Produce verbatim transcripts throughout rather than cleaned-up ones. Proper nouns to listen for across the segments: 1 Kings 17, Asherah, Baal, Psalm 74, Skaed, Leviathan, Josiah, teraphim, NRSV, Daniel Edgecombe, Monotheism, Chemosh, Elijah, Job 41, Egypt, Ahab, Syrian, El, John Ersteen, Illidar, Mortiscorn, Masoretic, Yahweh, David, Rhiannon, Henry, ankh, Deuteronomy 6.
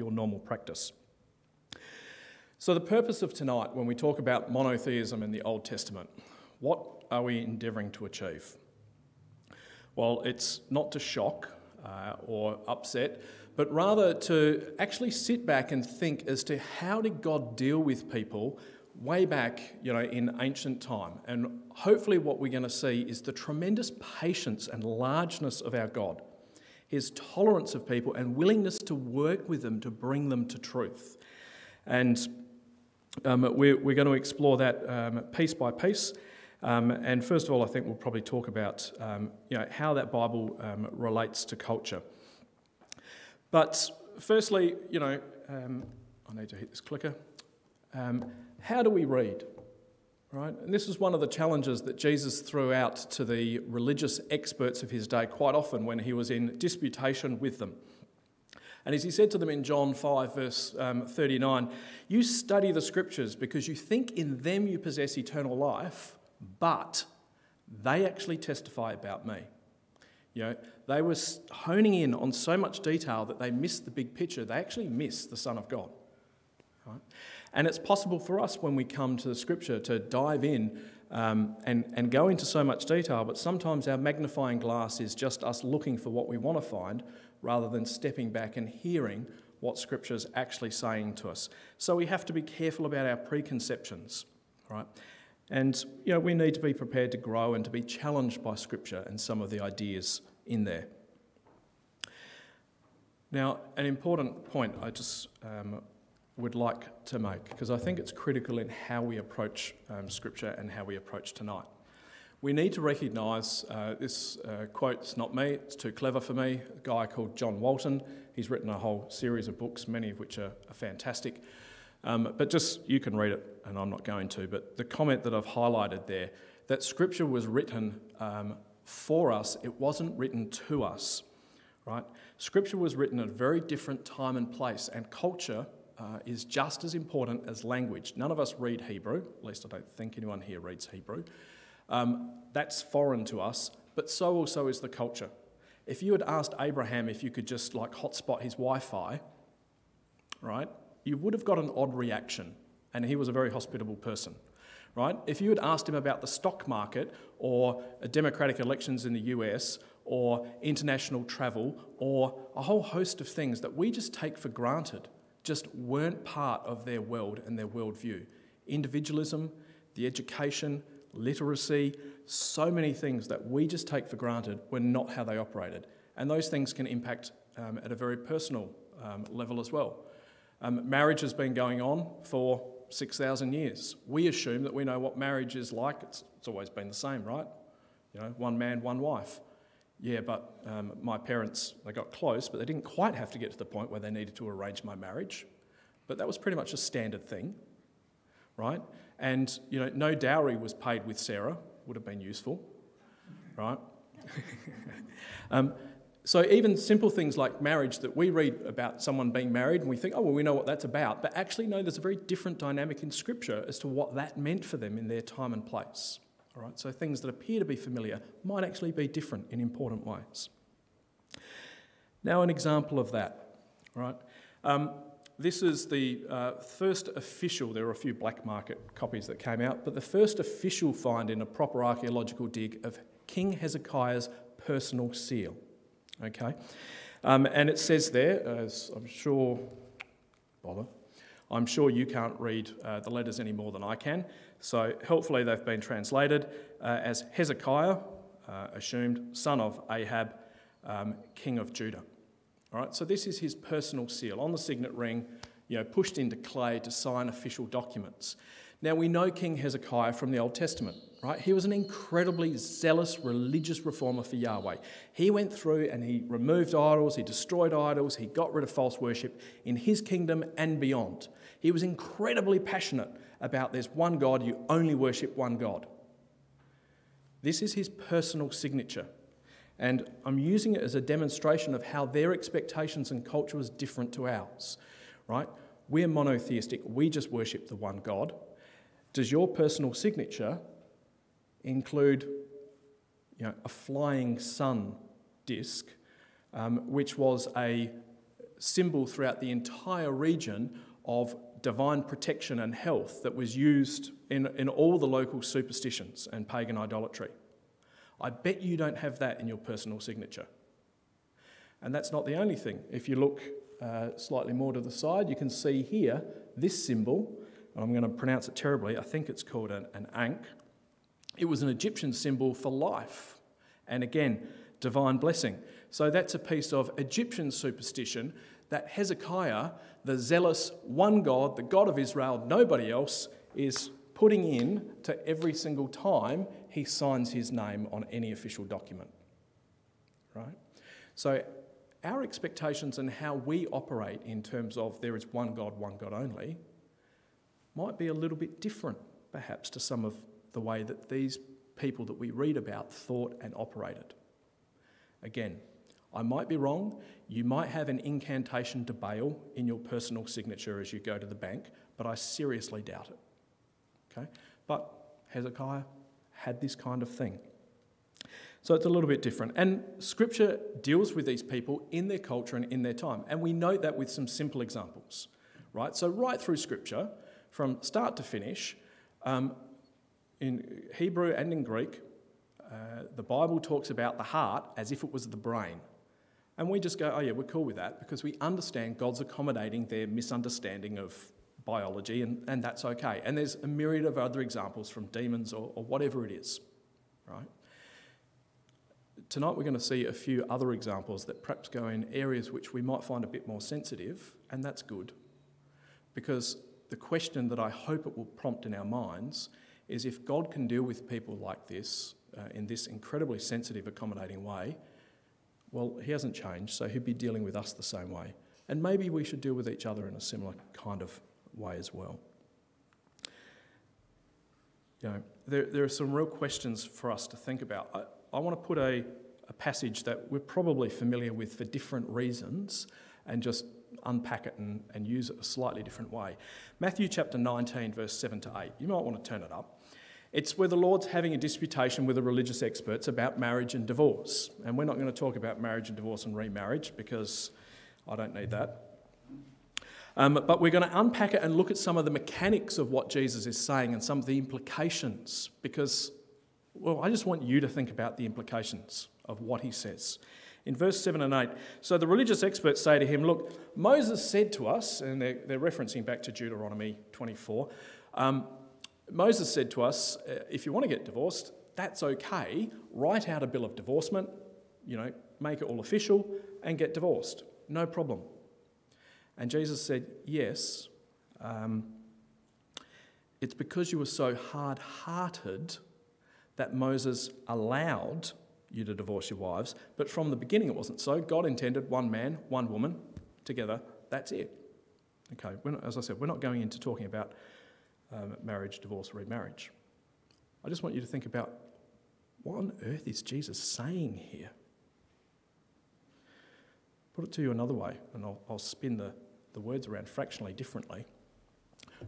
your normal practice. So the purpose of tonight, when we talk about monotheism in the Old Testament, what are we endeavouring to achieve? Well, it's not to shock uh, or upset, but rather to actually sit back and think as to how did God deal with people way back, you know, in ancient time. And hopefully what we're going to see is the tremendous patience and largeness of our God, his tolerance of people and willingness to work with them to bring them to truth. And um, we're, we're going to explore that um, piece by piece. Um, and first of all, I think we'll probably talk about um, you know, how that Bible um, relates to culture. But firstly, you know, um, I need to hit this clicker. Um, how do we read, right? And this is one of the challenges that Jesus threw out to the religious experts of his day quite often when he was in disputation with them. And as he said to them in John five, verse thirty-nine, you study the scriptures because you think in them you possess eternal life, but they actually testify about me. You know, they were honing in on so much detail that they missed the big picture. They actually missed the Son of God. Right? And it's possible for us when we come to the Scripture to dive in um, and, and go into so much detail, but sometimes our magnifying glass is just us looking for what we want to find rather than stepping back and hearing what Scripture is actually saying to us. So we have to be careful about our preconceptions, right? And, you know, we need to be prepared to grow and to be challenged by Scripture and some of the ideas in there. Now, an important point I just um, would like to make, because I think it's critical in how we approach um, Scripture and how we approach tonight. We need to recognise, uh, this uh, quote's not me, it's too clever for me, a guy called John Walton. He's written a whole series of books, many of which are, are fantastic. Um, but just, you can read it, and I'm not going to, but the comment that I've highlighted there, that Scripture was written um, for us, it wasn't written to us, right? Scripture was written at a very different time and place, and culture uh, is just as important as language. None of us read Hebrew, at least I don't think anyone here reads Hebrew. Um, that's foreign to us, but so also is the culture. If you had asked Abraham if you could just like hotspot his Wi-Fi, right? You would have got an odd reaction, and he was a very hospitable person, right? If you had asked him about the stock market or democratic elections in the U S or international travel or a whole host of things that we just take for granted just weren't part of their world and their worldview. Individualism, the education, literacy, so many things that we just take for granted were not how they operated. And those things can impact um, at a very personal um, level as well. Um, marriage has been going on for six thousand years. We assume that we know what marriage is like. It's, it's always been the same, right? You know, one man, one wife. Yeah, but um, my parents, they got close, but they didn't quite have to get to the point where they needed to arrange my marriage. But that was pretty much a standard thing, right? And, you know, no dowry was paid with Sarah. Would have been useful, right? um, So even simple things like marriage that we read about someone being married and we think, oh, well, we know what that's about. But actually, no, there's a very different dynamic in Scripture as to what that meant for them in their time and place. All right? So things that appear to be familiar might actually be different in important ways. Now, an example of that. Right? Um, this is the uh, first official, there were a few black market copies that came out, but the first official find in a proper archaeological dig of King Hezekiah's personal seal. Okay, um, and it says there, as I'm sure, bother, I'm sure you can't read uh, the letters any more than I can, so helpfully they've been translated uh, as Hezekiah, uh, assumed son of Ahab, um, king of Judah. All right, so this is his personal seal on the signet ring, you know, pushed into clay to sign official documents. Now we know King Hezekiah from the Old Testament. Right? He was an incredibly zealous religious reformer for Yahweh. He went through and he removed idols, he destroyed idols, he got rid of false worship in his kingdom and beyond. He was incredibly passionate about there's one God, you only worship one God. This is his personal signature. And I'm using it as a demonstration of how their expectations and culture was different to ours. Right? We're monotheistic, we just worship the one God. Does your personal signature include, you know, a flying sun disc, um, which was a symbol throughout the entire region of divine protection and health that was used in, in all the local superstitions and pagan idolatry. I bet you don't have that in your personal signature. And that's not the only thing. If you look uh, slightly more to the side, you can see here this symbol, and I'm going to pronounce it terribly, I think it's called an, an ankh. It was an Egyptian symbol for life, and again, divine blessing. So that's a piece of Egyptian superstition that Hezekiah, the zealous one God, the God of Israel, nobody else, is putting in to every single time he signs his name on any official document. Right? So our expectations and how we operate in terms of there is one God, one God only, might be a little bit different perhaps to some of the way that these people that we read about thought and operated. Again, I might be wrong. You might have an incantation to Baal in your personal signature as you go to the bank, but I seriously doubt it. Okay? But Hezekiah had this kind of thing. So it's a little bit different. And Scripture deals with these people in their culture and in their time. And we note that with some simple examples. Right? So right through Scripture, from start to finish, um, in Hebrew and in Greek, uh, the Bible talks about the heart as if it was the brain. And we just go, oh yeah, we're cool with that, because we understand God's accommodating their misunderstanding of biology, and, and that's okay. And there's a myriad of other examples from demons or, or whatever it is. Right? Tonight we're going to see a few other examples that perhaps go in areas which we might find a bit more sensitive, and that's good. Because the question that I hope it will prompt in our minds is, if God can deal with people like this uh, in this incredibly sensitive, accommodating way, well, he hasn't changed, so he'd be dealing with us the same way. And maybe we should deal with each other in a similar kind of way as well. You know, there, there are some real questions for us to think about. I, I want to put a, a passage that we're probably familiar with for different reasons and just unpack it and, and use it a slightly different way. Matthew chapter nineteen, verse seven to eight. You might want to turn it up. It's where the Lord's having a disputation with the religious experts about marriage and divorce. And we're not going to talk about marriage and divorce and remarriage, because I don't need that. Um, but we're going to unpack it and look at some of the mechanics of what Jesus is saying and some of the implications, because, well, I just want you to think about the implications of what he says. In verse seven and eight, so the religious experts say to him, look, Moses said to us, and they're, they're referencing back to Deuteronomy twenty-four, um, Moses said to us, if you want to get divorced, that's okay, write out a bill of divorcement, you know, make it all official and get divorced, no problem. And Jesus said, yes, um, it's because you were so hard-hearted that Moses allowed you to divorce your wives, but from the beginning it wasn't so. God intended one man, one woman, together, that's it. Okay, we're not, as I said, we're not going into talking about um, marriage, divorce, remarriage. I just want you to think about, what on earth is Jesus saying here? Put it to you another way, and I'll, I'll spin the, the words around fractionally differently.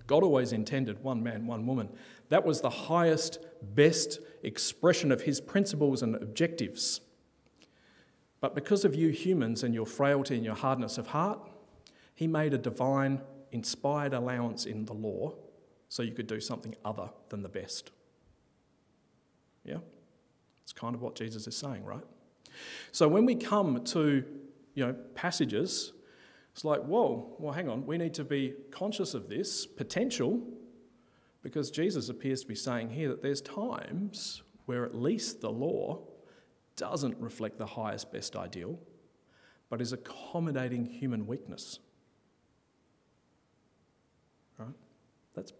God always intended one man, one woman. That was the highest, best expression of his principles and objectives. But because of you humans and your frailty and your hardness of heart, he made a divine, inspired allowance in the law so you could do something other than the best. Yeah? It's kind of what Jesus is saying, right? So when we come to, you know, passages, it's like, whoa, well, hang on, we need to be conscious of this potential, because Jesus appears to be saying here that there's times where at least the law doesn't reflect the highest, best ideal, but is accommodating human weakness. Right? That's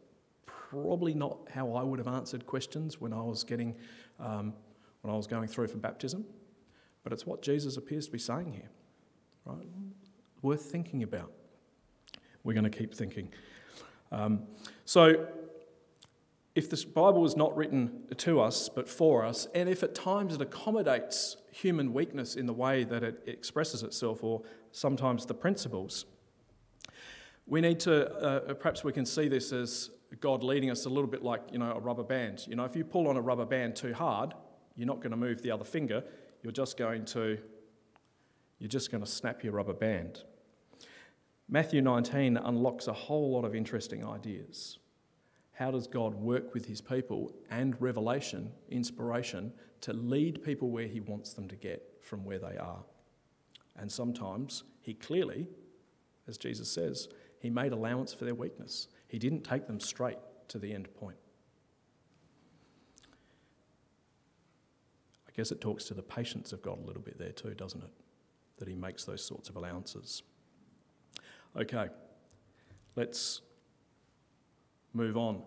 probably not how I would have answered questions when I was getting, um, when I was going through for baptism, but it's what Jesus appears to be saying here, right? Worth thinking about. We're going to keep thinking. Um, so if this Bible is not written to us but for us, and if at times it accommodates human weakness in the way that it expresses itself, or sometimes the principles, we need to, uh, perhaps we can see this as God leading us a little bit like, you know, a rubber band. You know, if you pull on a rubber band too hard, you're not going to move the other finger, you're just going to, you're just going to snap your rubber band. Matthew nineteen unlocks a whole lot of interesting ideas. How does God work with his people, and revelation, inspiration, to lead people where he wants them to get from where they are? And sometimes he clearly, as Jesus says, he made allowance for their weakness. He didn't take them straight to the end point. I guess it talks to the patience of God a little bit there too, doesn't it? That he makes those sorts of allowances. Okay, let's move on.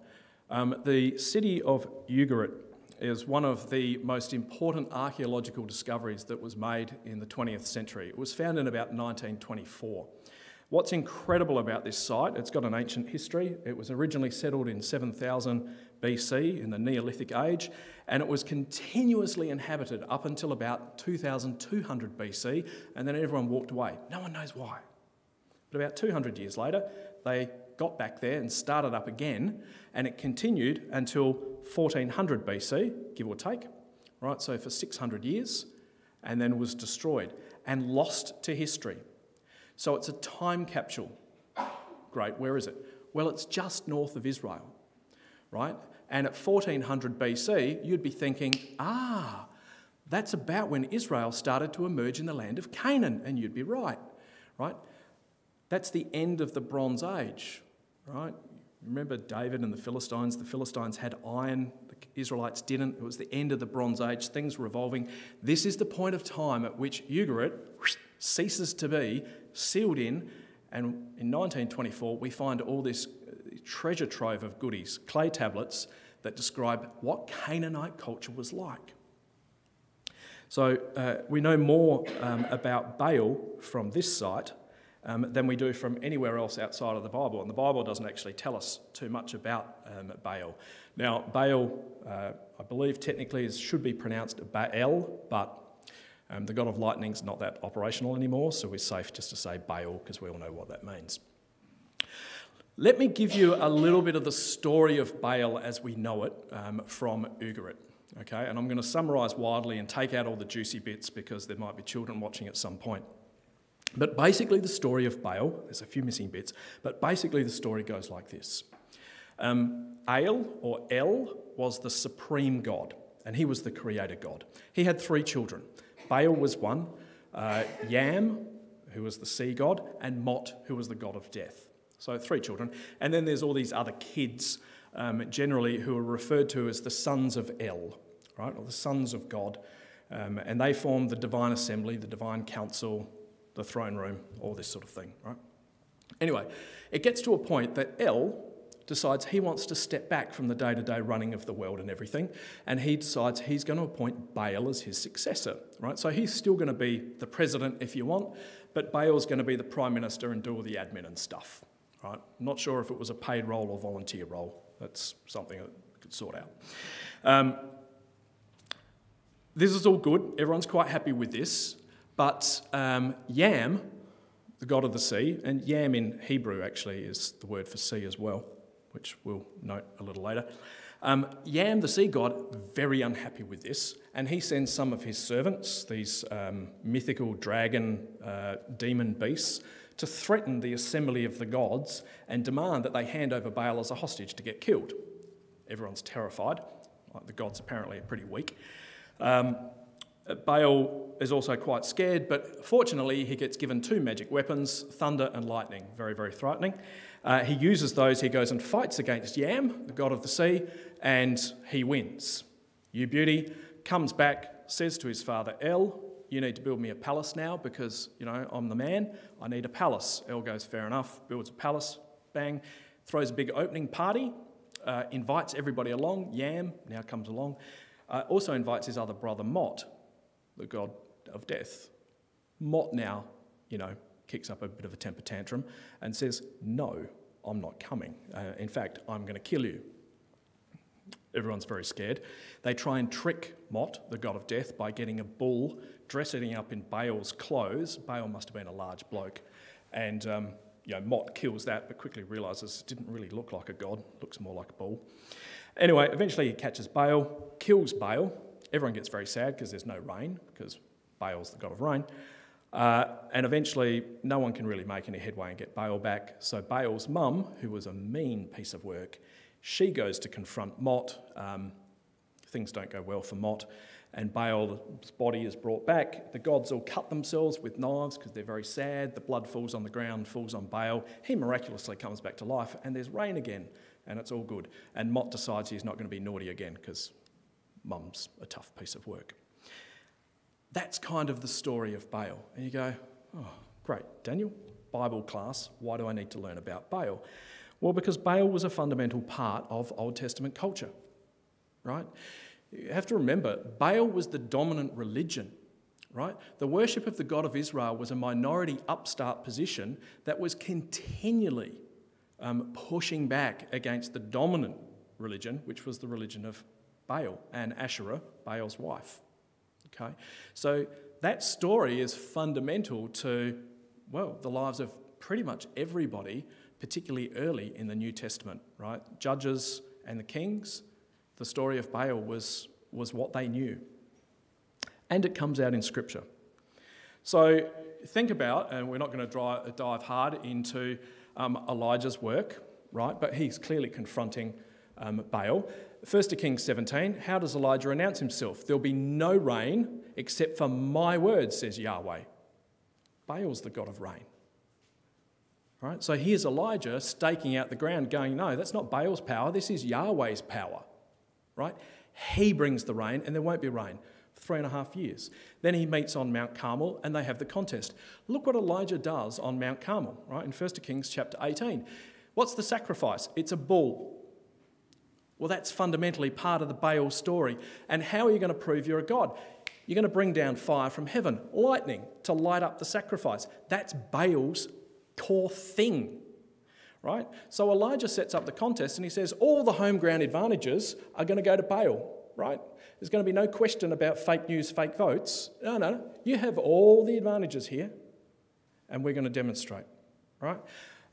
Um, the city of Ugarit is one of the most important archaeological discoveries that was made in the twentieth century. It was found in about nineteen twenty-four. What's incredible about this site, it's got an ancient history. It was originally settled in seven thousand B C in the Neolithic age, and it was continuously inhabited up until about two thousand two hundred B C, and then everyone walked away. No one knows why. But about two hundred years later, they got back there and started up again, and it continued until fourteen hundred B C, give or take, right? So for six hundred years, and then was destroyed and lost to history. So it's a time capsule. Great, where is it? Well, it's just north of Israel, right? And at fourteen hundred B C, you'd be thinking, ah, that's about when Israel started to emerge in the land of Canaan, and you'd be right, right? That's the end of the Bronze Age, right? Remember David and the Philistines? The Philistines had iron, the Israelites didn't. It was the end of the Bronze Age, things were evolving. This is the point of time at which Ugarit ceases to be, sealed in, and in nineteen twenty-four we find all this treasure trove of goodies, clay tablets that describe what Canaanite culture was like. So uh, we know more um, about Baal from this site Um, than we do from anywhere else outside of the Bible. And the Bible doesn't actually tell us too much about um, Baal. Now, Baal, uh, I believe technically is, should be pronounced Baal, but um, the god of lightning's not that operational anymore, so we're safe just to say Baal because we all know what that means. Let me give you a little bit of the story of Baal as we know it um, from Ugarit. Okay, and I'm going to summarise widely and take out all the juicy bits because there might be children watching at some point. But basically the story of Baal, there's a few missing bits, but basically the story goes like this. Um, Baal, or El, was the supreme god, and he was the creator god. He had three children. Baal was one, uh, Yam, who was the sea god, and Mot, who was the god of death. So three children. And then there's all these other kids, um, generally, who are referred to as the sons of El, right, or the sons of God. Um, and they formed the divine assembly, the divine council, the throne room, all this sort of thing, right? Anyway, it gets to a point that El decides he wants to step back from the day-to-day running of the world and everything, and he decides he's going to appoint Baal as his successor, right? So he's still going to be the president if you want, but Baal's going to be the prime minister and do all the admin and stuff, right? I'm not sure if it was a paid role or volunteer role. That's something that we could sort out. Um, this is all good. Everyone's quite happy with this. But um, Yam, the god of the sea, and Yam in Hebrew actually is the word for sea as well, which we'll note a little later. Um, Yam, the sea god, very unhappy with this, and he sends some of his servants, these um, mythical dragon uh, demon beasts, to threaten the assembly of the gods and demand that they hand over Baal as a hostage to get killed. Everyone's terrified. Like, the gods apparently are pretty weak. Um, Baal is also quite scared, but fortunately he gets given two magic weapons, thunder and lightning, very, very frightening. Uh, he uses those, he goes and fights against Yam, the god of the sea, and he wins. You beauty, comes back, says to his father, El, you need to build me a palace now because, you know, I'm the man, I need a palace. El goes, fair enough, builds a palace, bang, throws a big opening party, uh, invites everybody along. Yam now comes along, uh, also invites his other brother Mot, the god of death. Mot now, you know, kicks up a bit of a temper tantrum and says, no, I'm not coming. Uh, in fact, I'm going to kill you. Everyone's very scared. They try and trick Mot, the god of death, by getting a bull, dressing up in Baal's clothes. Baal must have been a large bloke. And, um, you know, Mot kills that but quickly realises it didn't really look like a god. It looks more like a bull. Anyway, eventually he catches Baal, kills Baal. Everyone gets very sad because there's no rain, because Baal's the god of rain. Uh, and eventually, no one can really make any headway and get Baal back. So Baal's mum, who was a mean piece of work, she goes to confront Mot. Um, things don't go well for Mot. And Baal's body is brought back. The gods all cut themselves with knives because they're very sad. The blood falls on the ground, falls on Baal. He miraculously comes back to life, and there's rain again, and it's all good. And Mot decides he's not going to be naughty again because mum's a tough piece of work. That's kind of the story of Baal. And you go, oh, great, Daniel, Bible class, why do I need to learn about Baal? Well, because Baal was a fundamental part of Old Testament culture, right? You have to remember, Baal was the dominant religion, right? The worship of the God of Israel was a minority upstart position that was continually um, pushing back against the dominant religion, which was the religion of Baal and Asherah, Baal's wife. Okay, so that story is fundamental to, well, the lives of pretty much everybody, particularly early in the New Testament, right? Judges and the Kings, the story of Baal was, was what they knew. And it comes out in Scripture. So think about, and we're not going to dive hard into um, Elijah's work, right? But he's clearly confronting um, Baal. First Kings seventeen, how does Elijah announce himself? There'll be no rain except for my word, says Yahweh. Baal's the god of rain. All right, so here's Elijah staking out the ground going, no, that's not Baal's power, this is Yahweh's power. Right? He brings the rain and there won't be rain for three and a half years. Then he meets on Mount Carmel and they have the contest. Look what Elijah does on Mount Carmel, right? In First Kings chapter eighteen. What's the sacrifice? It's a bull. Well, that's fundamentally part of the Baal story. And how are you going to prove you're a god? You're going to bring down fire from heaven, lightning, to light up the sacrifice. That's Baal's core thing, right? So Elijah sets up the contest and he says all the home ground advantages are going to go to Baal, right? There's going to be no question about fake news, fake votes. No, no, you have all the advantages here and we're going to demonstrate, right?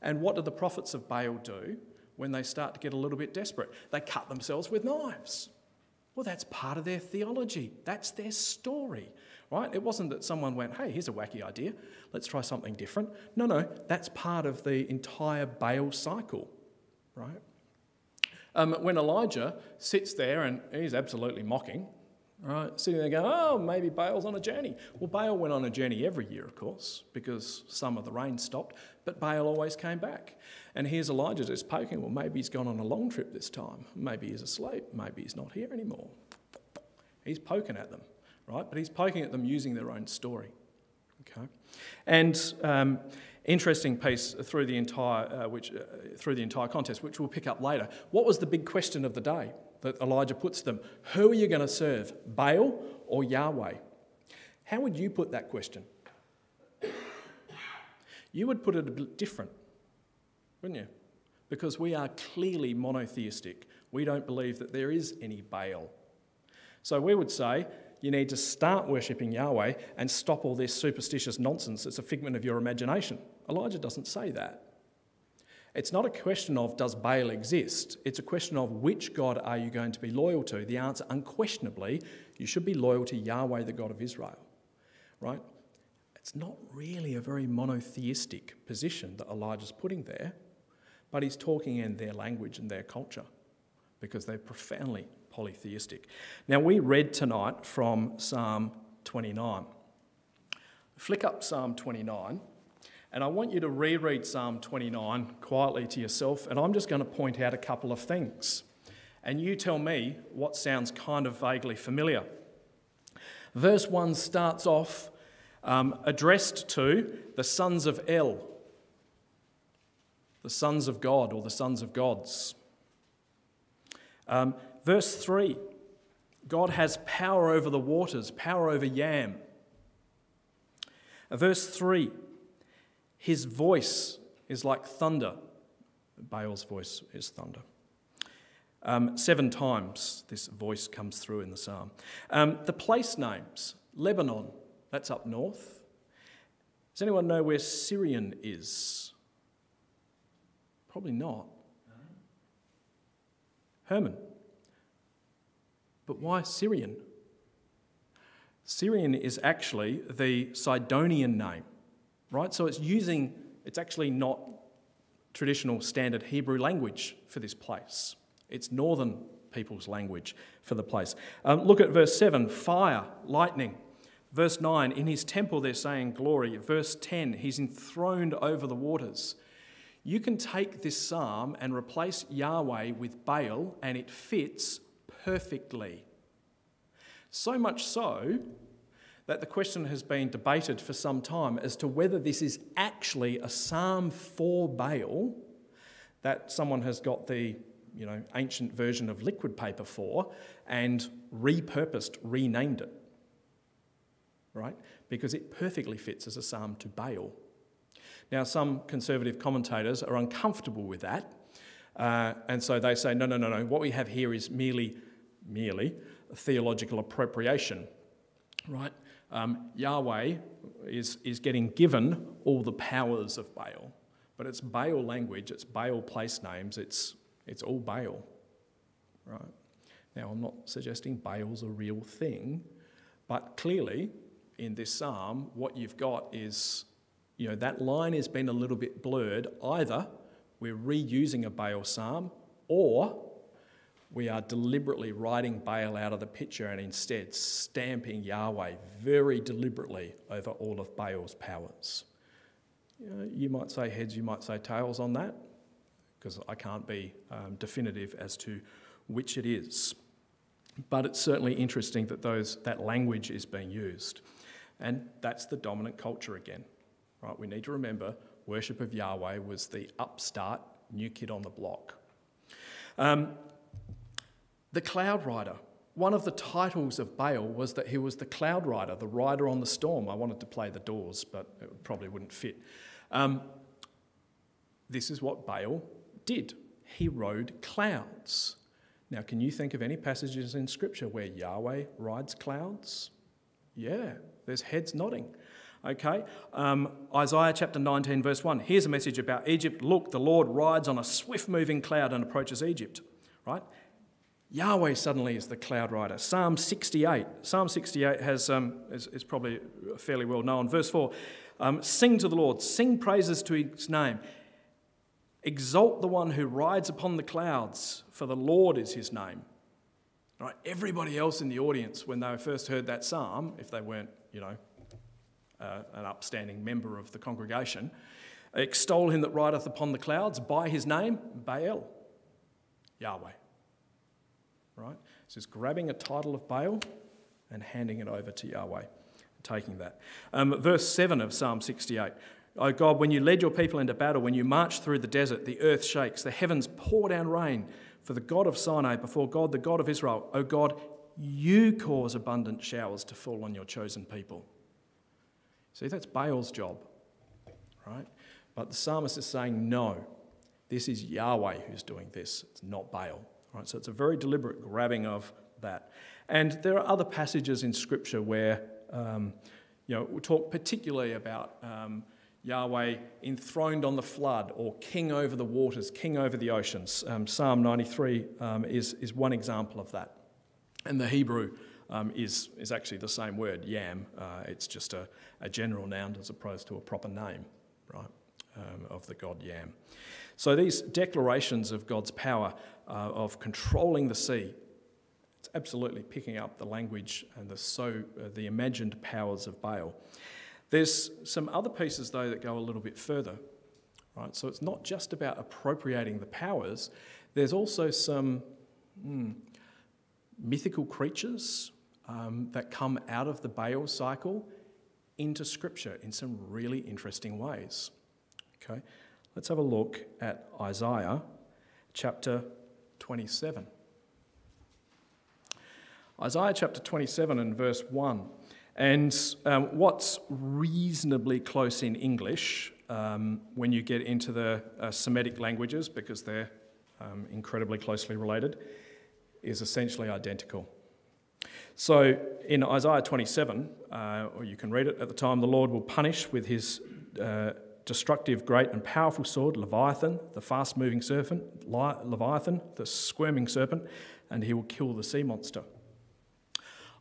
And what do the prophets of Baal do when they start to get a little bit desperate? They cut themselves with knives. Well, that's part of their theology. That's their story, right? It wasn't that someone went, hey, here's a wacky idea. Let's try something different. No, no, that's part of the entire Baal cycle, right? Um, when Elijah sits there and he's absolutely mocking, right, sitting there going, oh, maybe Baal's on a journey. Well, Baal went on a journey every year, of course, because some of the rain stopped, but Baal always came back. And here's Elijah just poking, well, maybe he's gone on a long trip this time. Maybe he's asleep. Maybe he's not here anymore. He's poking at them, right? But he's poking at them using their own story, okay? And um, interesting piece through the entire, uh, which, uh, through the entire contest, which we'll pick up later. What was the big question of the day that Elijah puts them? Who are you going to serve, Baal or Yahweh? How would you put that question? You would put it a bit different, wouldn't you? Because we are clearly monotheistic. We don't believe that there is any Baal. So we would say, you need to start worshipping Yahweh and stop all this superstitious nonsense. It's a figment of your imagination. Elijah doesn't say that. It's not a question of does Baal exist? It's a question of which God are you going to be loyal to? The answer, unquestionably, you should be loyal to Yahweh, the God of Israel, right? It's not really a very monotheistic position that Elijah's putting there, but he's talking in their language and their culture because they're profoundly polytheistic. Now, we read tonight from Psalm twenty-nine. Flick up Psalm twenty-nine. And I want you to reread Psalm twenty-nine quietly to yourself, and I'm just going to point out a couple of things. And you tell me what sounds kind of vaguely familiar. Verse one starts off um, addressed to the sons of El, the sons of God or the sons of gods. Um, verse three, God has power over the waters, power over Yam. Uh, verse three, his voice is like thunder. Baal's voice is thunder. Um, seven times this voice comes through in the psalm. Um, the place names, Lebanon, that's up north. Does anyone know where Syrian is? Probably not. Herman. But why Syrian? Syrian is actually the Sidonian name, right? So it's using, it's actually not traditional standard Hebrew language for this place. It's northern people's language for the place. Um, look at verse seven, fire, lightning. Verse nine, in his temple they're saying glory. Verse ten, he's enthroned over the waters. You can take this psalm and replace Yahweh with Baal and it fits perfectly. So much so that the question has been debated for some time as to whether this is actually a psalm for Baal that someone has got the, you know, ancient version of liquid paper for and repurposed, renamed it, right? Because it perfectly fits as a psalm to Baal. Now, some conservative commentators are uncomfortable with that, uh, and so they say, no, no, no, no, what we have here is merely, merely a theological appropriation, right? Um, Yahweh is, is getting given all the powers of Baal, but it's Baal language, it's Baal place names, it's, it's all Baal, right? Now, I'm not suggesting Baal's a real thing, but clearly, in this psalm, what you've got is, you know, that line has been a little bit blurred. Either we're reusing a Baal psalm or we are deliberately writing Baal out of the picture and instead stamping Yahweh very deliberately over all of Baal's powers. You know, you might say heads, you might say tails on that, because I can't be um, definitive as to which it is. But it's certainly interesting that those, that language is being used. And that's the dominant culture again. Right, we need to remember worship of Yahweh was the upstart, new kid on the block. Um, the cloud rider. One of the titles of Baal was that he was the cloud rider, the rider on the storm. I wanted to play The Doors, but it probably wouldn't fit. Um, this is what Baal did. He rode clouds. Now, can you think of any passages in Scripture where Yahweh rides clouds? Yeah, there's heads nodding. Okay, um, Isaiah chapter nineteen verse one, here's a message about Egypt. Look, the Lord rides on a swift-moving cloud and approaches Egypt, right? Yahweh suddenly is the cloud rider. Psalm sixty-eight, Psalm sixty-eight has, um, is, is probably fairly well known. Verse four, um, sing to the Lord, sing praises to his name. Exalt the one who rides upon the clouds, for the Lord is his name. All right, everybody else in the audience, when they first heard that psalm, if they weren't, you know, Uh, an upstanding member of the congregation, extol him that rideth upon the clouds by his name, Baal, Yahweh. Right? It's just grabbing a title of Baal and handing it over to Yahweh, taking that. Um, verse seven of Psalm sixty-eight, O God, when you led your people into battle, when you marched through the desert, the earth shakes, the heavens pour down rain, for the God of Sinai, before God, the God of Israel, O God, you cause abundant showers to fall on your chosen people. See, that's Baal's job, right? But the psalmist is saying, no, this is Yahweh who's doing this. It's not Baal, right? So it's a very deliberate grabbing of that. And there are other passages in Scripture where, um, you know, we talk particularly about um, Yahweh enthroned on the flood or king over the waters, king over the oceans. Um, Psalm ninety-three um, is, is one example of that. And the Hebrew Um, is, is actually the same word, Yam. Uh, it's just a, a general noun as opposed to a proper name, right, um, of the god Yam. So these declarations of God's power uh, of controlling the sea, it's absolutely picking up the language and the, so, uh, the imagined powers of Baal. There's some other pieces, though, that go a little bit further, right? So it's not just about appropriating the powers. There's also some mm, mythical creatures Um, that come out of the Baal cycle into Scripture in some really interesting ways. Okay, let's have a look at Isaiah chapter twenty-seven. Isaiah chapter twenty-seven and verse one. And um, what's reasonably close in English um, when you get into the uh, Semitic languages, because they're um, incredibly closely related, is essentially identical. So in Isaiah twenty-seven, uh, or you can read it, at the time the Lord will punish with his uh, destructive, great and powerful sword, Leviathan, the fast-moving serpent, Leviathan, the squirming serpent, and he will kill the sea monster.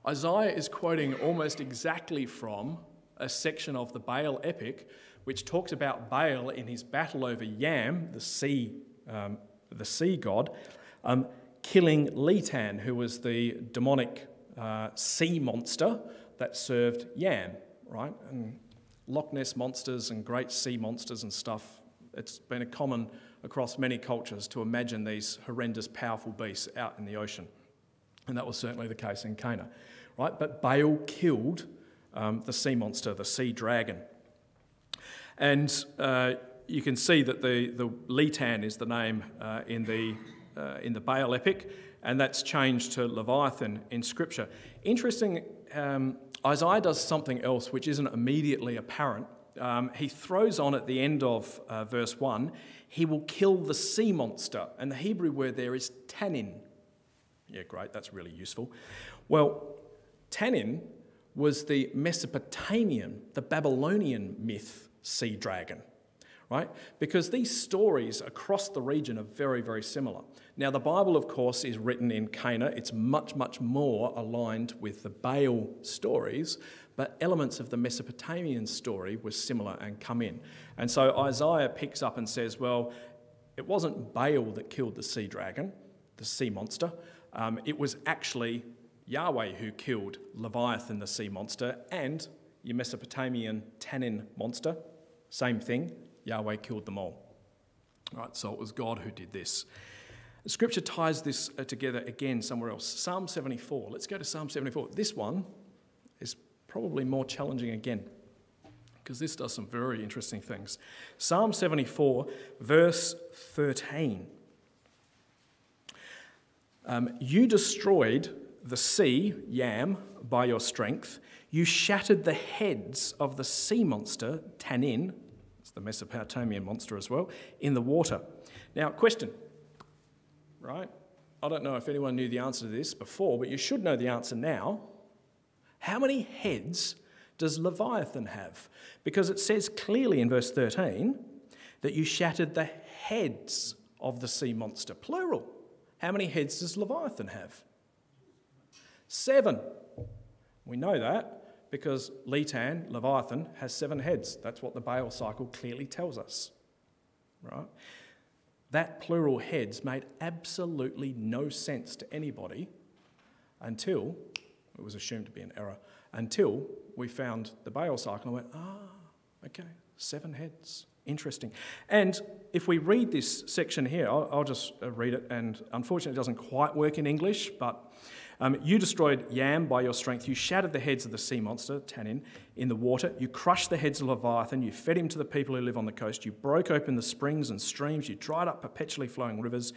Isaiah is quoting almost exactly from a section of the Baal epic, which talks about Baal in his battle over Yam, the sea, um, the sea god, um, killing Litan, who was the demonic uh, sea monster that served Yam, right? And Loch Ness monsters and great sea monsters and stuff, it's been a common across many cultures to imagine these horrendous, powerful beasts out in the ocean. And that was certainly the case in Cana, right? But Baal killed um, the sea monster, the sea dragon. And uh, you can see that the, the Litan is the name uh, in, the, uh, in the Baal epic, and that's changed to Leviathan in Scripture. Interesting, um, Isaiah does something else which isn't immediately apparent. Um, he throws on at the end of uh, verse one, he will kill the sea monster, and the Hebrew word there is Tannin. Yeah, great, that's really useful. Well, Tannin was the Mesopotamian, the Babylonian myth sea dragon, right? Because these stories across the region are very, very similar. Now, the Bible, of course, is written in Cana. It's much, much more aligned with the Baal stories, but elements of the Mesopotamian story were similar and come in. And so Isaiah picks up and says, well, it wasn't Baal that killed the sea dragon, the sea monster. Um, it was actually Yahweh who killed Leviathan, the sea monster, and your Mesopotamian Tannin monster. Same thing, Yahweh killed them all. All right, so it was God who did this. Scripture ties this together again somewhere else. Psalm seventy-four. Let's go to Psalm seventy-four. This one is probably more challenging again, because this does some very interesting things. Psalm seventy-four, verse thirteen. Um, you destroyed the sea, Yam, by your strength. You shattered the heads of the sea monster, Tannin, it's the Mesopotamian monster as well, in the water. Now, question, right? I don't know if anyone knew the answer to this before, but you should know the answer now. How many heads does Leviathan have? Because it says clearly in verse thirteen that you shattered the heads of the sea monster, plural. How many heads does Leviathan have? Seven. We know that because Litan, Leviathan, has seven heads. That's what the Baal cycle clearly tells us, right? That plural heads made absolutely no sense to anybody until, it was assumed to be an error, until we found the Baal cycle and went, ah, okay, seven heads. Interesting. And if we read this section here, I'll, I'll just read it, and unfortunately it doesn't quite work in English, but um, you destroyed Yam by your strength. You shattered the heads of the sea monster, Tannin, in the water. You crushed the heads of Leviathan. You fed him to the people who live on the coast. You broke open the springs and streams. You dried up perpetually flowing rivers.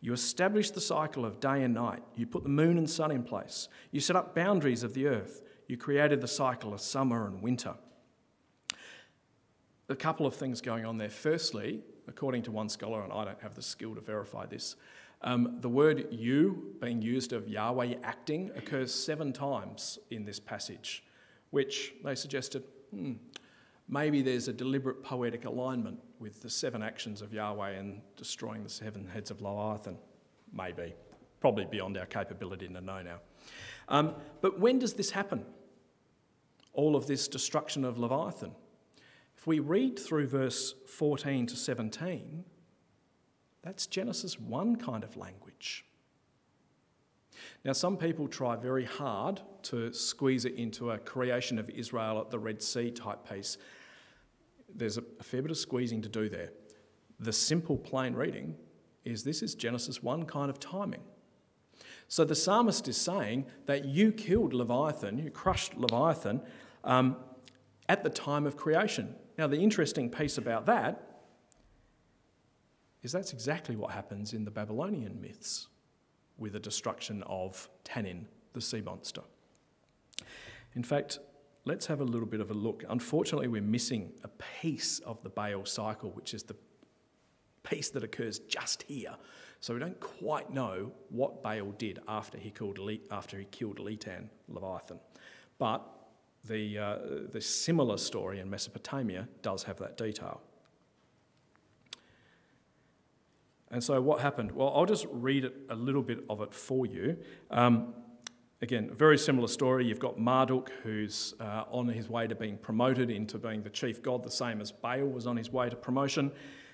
You established the cycle of day and night. You put the moon and sun in place. You set up boundaries of the earth. You created the cycle of summer and winter. A couple of things going on there. Firstly, according to one scholar, and I don't have the skill to verify this, um, the word you being used of Yahweh acting occurs seven times in this passage, which they suggested, hmm, maybe there's a deliberate poetic alignment with the seven actions of Yahweh and destroying the seven heads of Leviathan. Maybe. Probably beyond our capability to know now. Um, but when does this happen? All of this destruction of Leviathan? If we read through verse fourteen to seventeen, that's Genesis one kind of language. Now, some people try very hard to squeeze it into a creation of Israel at the Red Sea type piece. There's a fair bit of squeezing to do there. The simple plain reading is this is Genesis one kind of timing. So the psalmist is saying that you killed Leviathan, you crushed Leviathan um, at the time of creation. Now, the interesting piece about that is that's exactly what happens in the Babylonian myths with the destruction of Tannin, the sea monster. In fact, let's have a little bit of a look. Unfortunately, we're missing a piece of the Baal cycle, which is the piece that occurs just here. So we don't quite know what Baal did after he, called Le after he killed Litan, Leviathan. But the, uh, the similar story in Mesopotamia does have that detail. And so what happened? Well, I'll just read it, a little bit of it for you. Um, Again, a very similar story. You've got Marduk, who's uh, on his way to being promoted into being the chief god, the same as Baal was on his way to promotion.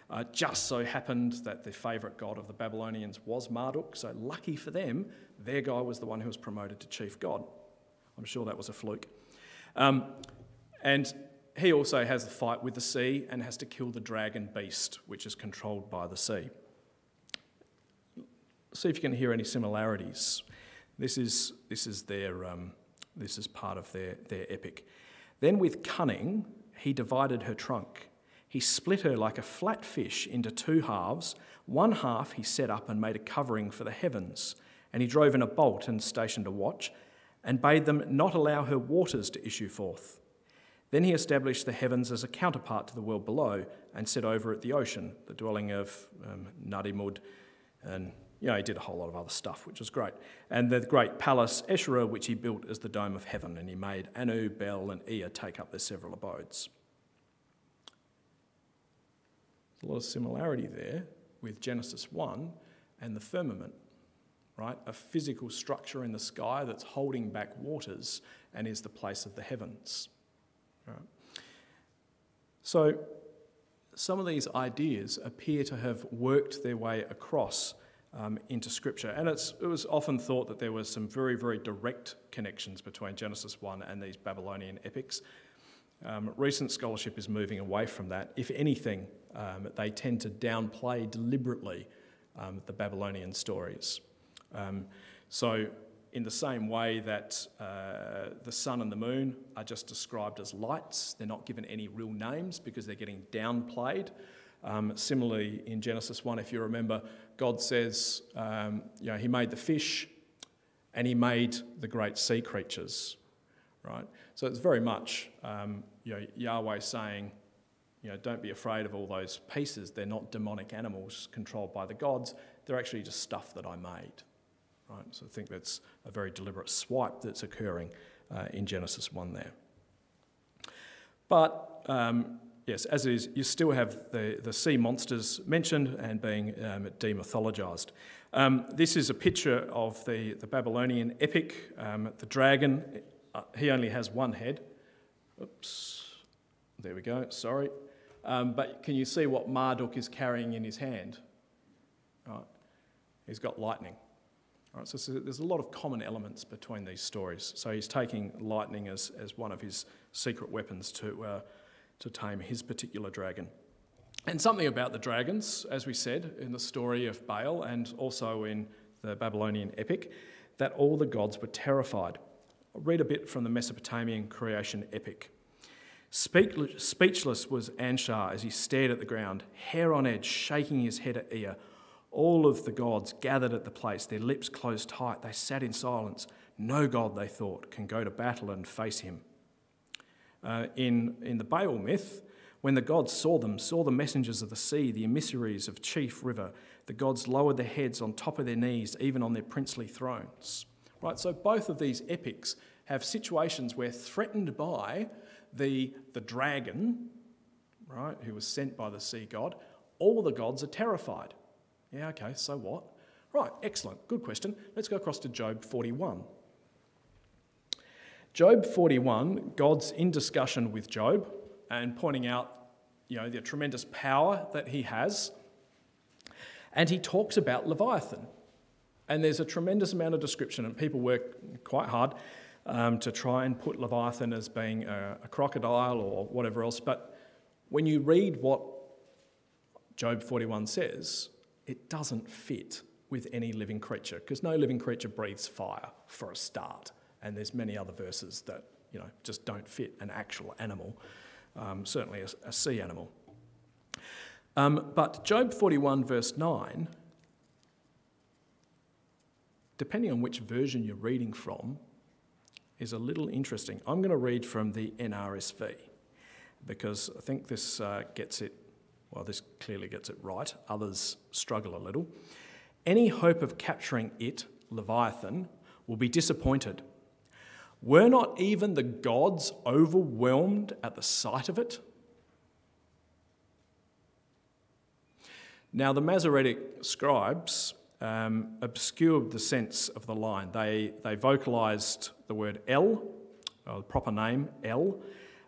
Uh, just so happened that the favourite god of the Babylonians was Marduk, so lucky for them, their guy was the one who was promoted to chief god. I'm sure that was a fluke. Um, and he also has a fight with the sea and has to kill the dragon beast, which is controlled by the sea. See if you can hear any similarities. This is, this is, their, um, this is part of their, their epic. Then with cunning, he divided her trunk. He split her like a flat fish into two halves. One half he set up and made a covering for the heavens. And he drove in a bolt and stationed a watch and bade them not allow her waters to issue forth. Then he established the heavens as a counterpart to the world below and set over it the ocean, the dwelling of um, Nadimud, and you know, he did a whole lot of other stuff, which was great. And the great palace, Asherah, which he built as the dome of heaven, and he made Anu, Bel, and Ea take up their several abodes. There's a lot of similarity there with Genesis one and the firmament, right? A physical structure in the sky that's holding back waters and is the place of the heavens. Right? So some of these ideas appear to have worked their way across Um, into Scripture. And it's, it was often thought that there were some very, very direct connections between Genesis one and these Babylonian epics. Um, recent scholarship is moving away from that. If anything, um, they tend to downplay deliberately um, the Babylonian stories. Um, so in the same way that uh, the sun and the moon are just described as lights, they're not given any real names because they're getting downplayed. Um, similarly, in Genesis one, if you remember, God says, um, you know, he made the fish and he made the great sea creatures, right? So it's very much, um, you know, Yahweh saying, you know, don't be afraid of all those pieces. They're not demonic animals controlled by the gods. They're actually just stuff that I made, right? So I think that's a very deliberate swipe that's occurring uh, in Genesis one there. But Um, Yes, as it is, you still have the, the sea monsters mentioned and being um, demythologized. Um, this is a picture of the, the Babylonian epic. Um, the dragon, uh, he only has one head. Oops, there we go, sorry. Um, but can you see what Marduk is carrying in his hand? All right. He's got lightning. All right, so, so there's a lot of common elements between these stories. So he's taking lightning as, as one of his secret weapons to Uh, to tame his particular dragon. And something about the dragons, as we said in the story of Baal and also in the Babylonian epic, that all the gods were terrified. I'll read a bit from the Mesopotamian creation epic. Speechless was Anshar as he stared at the ground, hair on edge, shaking his head at Ea. All of the gods gathered at the place, their lips closed tight. They sat in silence. No god, they thought, can go to battle and face him. Uh, in, in the Baal myth, when the gods saw them, saw the messengers of the sea, the emissaries of chief river, the gods lowered their heads on top of their knees, even on their princely thrones. Right, so both of these epics have situations where threatened by the, the dragon, right, who was sent by the sea god, all the gods are terrified. Yeah, okay, so what? Right, excellent, good question. Let's go across to Job forty-one. Job forty-one, God's in discussion with Job and pointing out, you know, the tremendous power that he has. And he talks about Leviathan. And there's a tremendous amount of description, and people work quite hard um, to try and put Leviathan as being a, a crocodile or whatever else. But when you read what Job forty-one says, it doesn't fit with any living creature, because no living creature breathes fire for a start. And there's many other verses that, you know, just don't fit an actual animal, um, certainly a, a sea animal. Um, but Job forty-one verse nine, depending on which version you're reading from, is a little interesting. I'm going to read from the N R S V because I think this uh, gets it, well, this clearly gets it right. Others struggle a little. Any hope of capturing it, Leviathan, will be disappointed. Were not even the gods overwhelmed at the sight of it? Now, the Masoretic scribes um, obscured the sense of the line. They, they vocalized the word El, or the proper name El,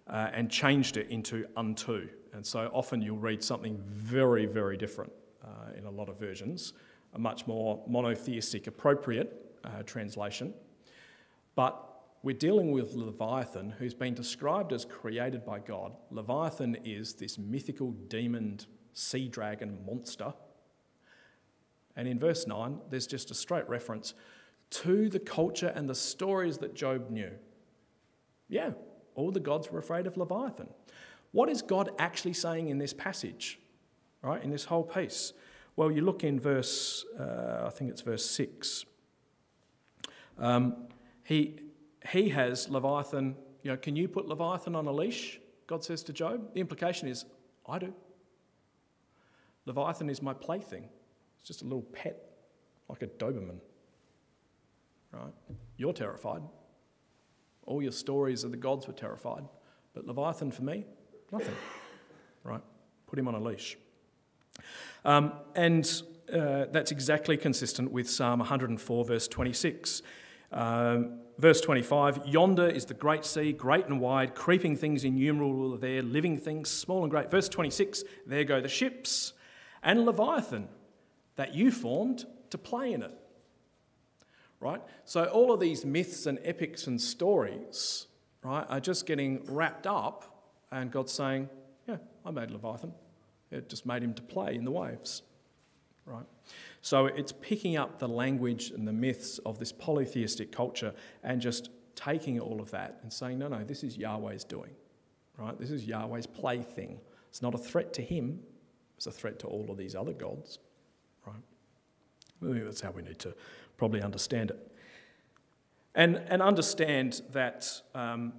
uh, and changed it into unto. And so often you'll read something very, very different uh, in a lot of versions, a much more monotheistic, appropriate uh, translation. But we're dealing with Leviathan, who's been described as created by God. Leviathan is this mythical demoned sea dragon monster. And in verse nine, there's just a straight reference to the culture and the stories that Job knew. Yeah, all the gods were afraid of Leviathan. What is God actually saying in this passage, right, in this whole piece? Well, you look in verse, uh, I think it's verse six. Um, he, he has Leviathan, you know, can you put Leviathan on a leash? God says to Job. The implication is, I do. Leviathan is my plaything. It's just a little pet, like a Doberman, right? You're terrified. All your stories of the gods were terrified. But Leviathan for me, nothing, right? Put him on a leash. Um, and uh, that's exactly consistent with Psalm one hundred and four, verse twenty-six. Um, verse twenty-five, yonder is the great sea, great and wide, creeping things innumerable are there, living things small and great. Verse twenty-six, there go the ships and Leviathan that you formed to play in it, right? So all of these myths and epics and stories, right, are just getting wrapped up, and God's saying, yeah, I made Leviathan. It just made him to play in the waves, right? So it's picking up the language and the myths of this polytheistic culture and just taking all of that and saying, no, no, this is Yahweh's doing, right? This is Yahweh's plaything. It's not a threat to him. It's a threat to all of these other gods, right? I think that's how we need to probably understand it. And, and understand that, um,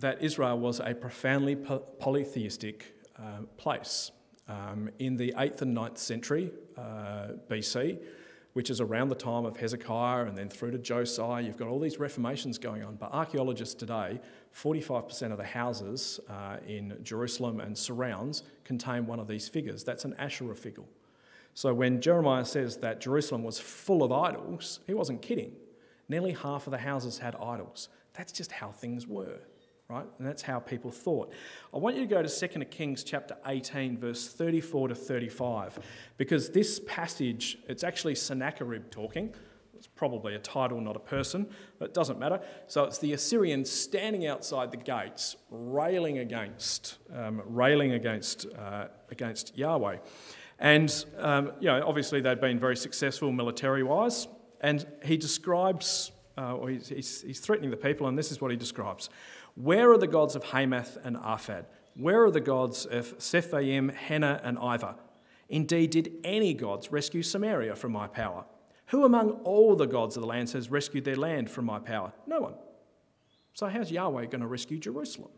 that Israel was a profoundly po polytheistic Uh, place. Um, in the eighth and ninth century uh, B C, which is around the time of Hezekiah and then through to Josiah, you've got all these reformations going on. But archaeologists today, forty-five percent of the houses uh, in Jerusalem and surrounds contain one of these figures. That's an Asherah figure. So when Jeremiah says that Jerusalem was full of idols, he wasn't kidding. Nearly half of the houses had idols. That's just how things were. Right? And that's how people thought. I want you to go to Second Kings chapter eighteen, verse thirty-four to thirty-five, because this passage, it's actually Sennacherib talking. It's probably a title, not a person, but it doesn't matter. So it's the Assyrians standing outside the gates, railing against, um, railing against, uh, against Yahweh. And, um, you know, obviously they've been very successful military-wise, and he describes, uh, or he's, he's, he's threatening the people, and this is what he describes. Where are the gods of Hamath and Arphad? Where are the gods of Sephaim, Hena, and Iva? Indeed, did any gods rescue Samaria from my power? Who among all the gods of the lands has rescued their land from my power? No one. So how's Yahweh going to rescue Jerusalem?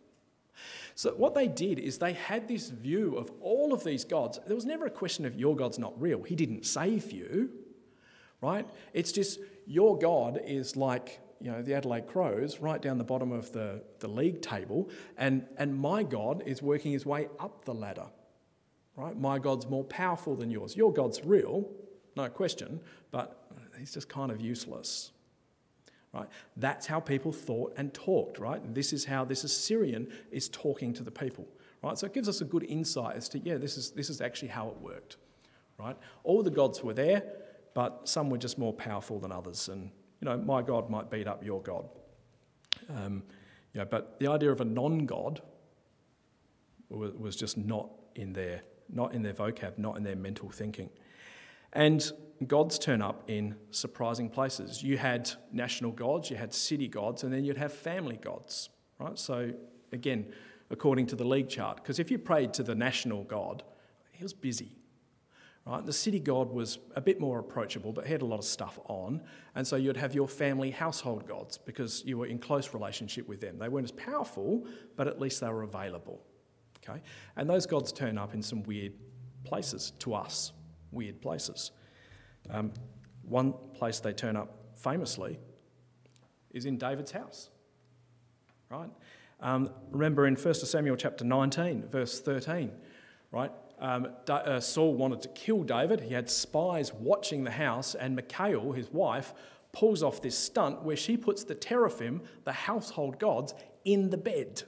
So what they did is they had this view of all of these gods. There was never a question of your God's not real. He didn't save you, right? It's just your God is like, you know, the Adelaide Crows right down the bottom of the, the league table, and, and my God is working his way up the ladder, right? My God's more powerful than yours. Your God's real, no question, but he's just kind of useless, right? That's how people thought and talked, right? And this is how this Assyrian is talking to the people, right? So it gives us a good insight as to, yeah, this is, this is actually how it worked, right? All the gods were there, but some were just more powerful than others, and you know, my God might beat up your God. Um, you know, but the idea of a non-God was, was just not in their, not in their vocab, not in their mental thinking. And gods turn up in surprising places. You had national gods, you had city gods, and then you'd have family gods, right? So again, according to the league chart, because if you prayed to the national god, he was busy. Right? The city god was a bit more approachable, but he had a lot of stuff on. And so you'd have your family household gods because you were in close relationship with them. They weren't as powerful, but at least they were available. Okay? And those gods turn up in some weird places to us, weird places. Um, one place they turn up famously is in David's house. Right? Um, remember in First Samuel chapter nineteen, verse thirteen, right? Um, uh, Saul wanted to kill David. He had spies watching the house, and Michal, his wife, pulls off this stunt where she puts the teraphim, the household gods, in the bed.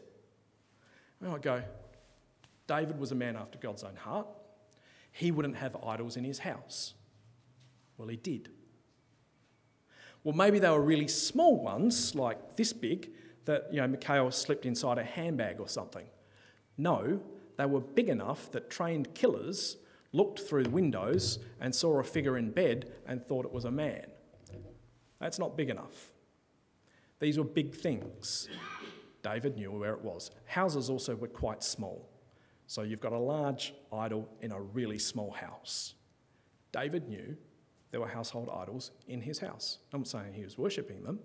And I go, David was a man after God's own heart. He wouldn't have idols in his house. Well, he did. Well, maybe they were really small ones, like this big, that, you know, Michal slipped inside a handbag or something. No, they were big enough that trained killers looked through the windows and saw a figure in bed and thought it was a man. That's not big enough. These were big things. David knew where it was. Houses also were quite small. So you've got a large idol in a really small house. David knew there were household idols in his house. I'm not saying he was worshipping them,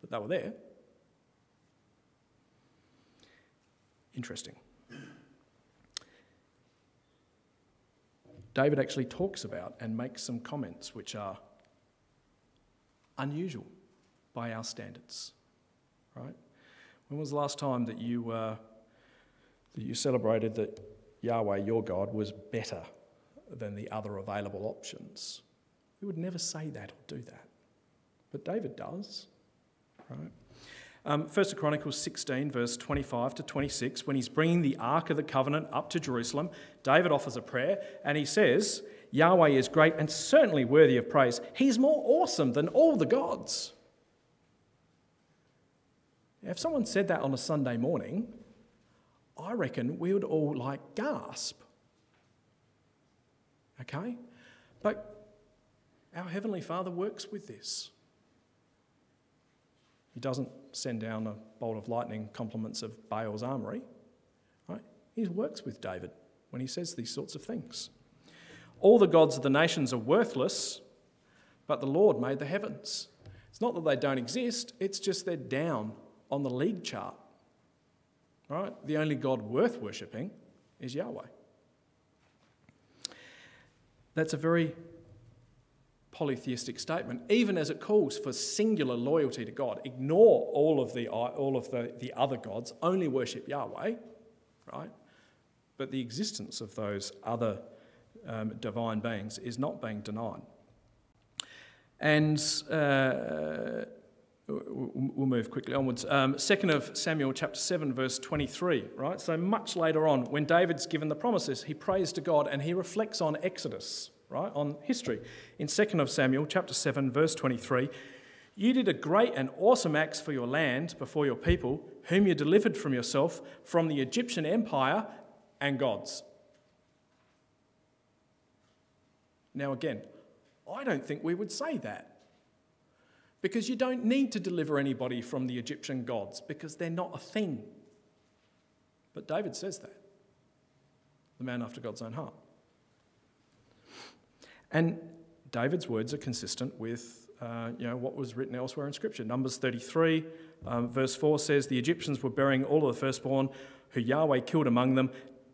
but they were there. Interesting. David actually talks about and makes some comments which are unusual by our standards, right? When was the last time that you, uh, that you celebrated that Yahweh, your God, was better than the other available options? We would never say that or do that. But David does, right? Um, First Chronicles sixteen, verse twenty-five to twenty-six, when he's bringing the Ark of the Covenant up to Jerusalem, David offers a prayer and he says, Yahweh is great and certainly worthy of praise. He's more awesome than all the gods. Now, if someone said that on a Sunday morning, I reckon we would all, like, gasp. Okay? But our Heavenly Father works with this. He doesn't send down a bolt of lightning compliments of Baal's armory. Right? He works with David when he says these sorts of things. All the gods of the nations are worthless, but the Lord made the heavens. It's not that they don't exist, it's just they're down on the league chart. Right? The only God worth worshipping is Yahweh. That's a very polytheistic statement, even as it calls for singular loyalty to God. Ignore all of the, all of the, the other gods, only worship Yahweh, right? But the existence of those other um, divine beings is not being denied. And uh, we'll move quickly onwards. Um, Second Samuel chapter seven, verse twenty-three, right? So much later on, when David's given the promises, he prays to God and he reflects on Exodus, right, on history. In Second Samuel chapter seven, verse twenty-three, you did a great and awesome acts for your land before your people, whom you delivered from yourself, from the Egyptian empire and gods. Now again, I don't think we would say that, because you don't need to deliver anybody from the Egyptian gods, because they're not a thing. But David says that, the man after God's own heart. And David's words are consistent with uh, you know, what was written elsewhere in Scripture. Numbers thirty-three, um, verse four says, the Egyptians were burying all of the firstborn who Yahweh killed among them.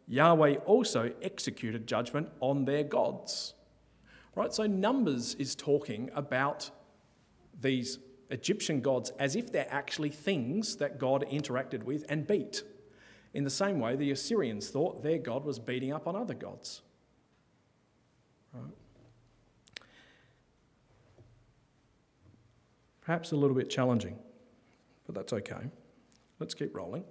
Yahweh also executed judgment on their gods. Right? So Numbers is talking about these Egyptian gods as if they're actually things that God interacted with and beat. In the same way, the Assyrians thought their God was beating up on other gods. Right? Perhaps a little bit challenging, but that's okay. Let's keep rolling.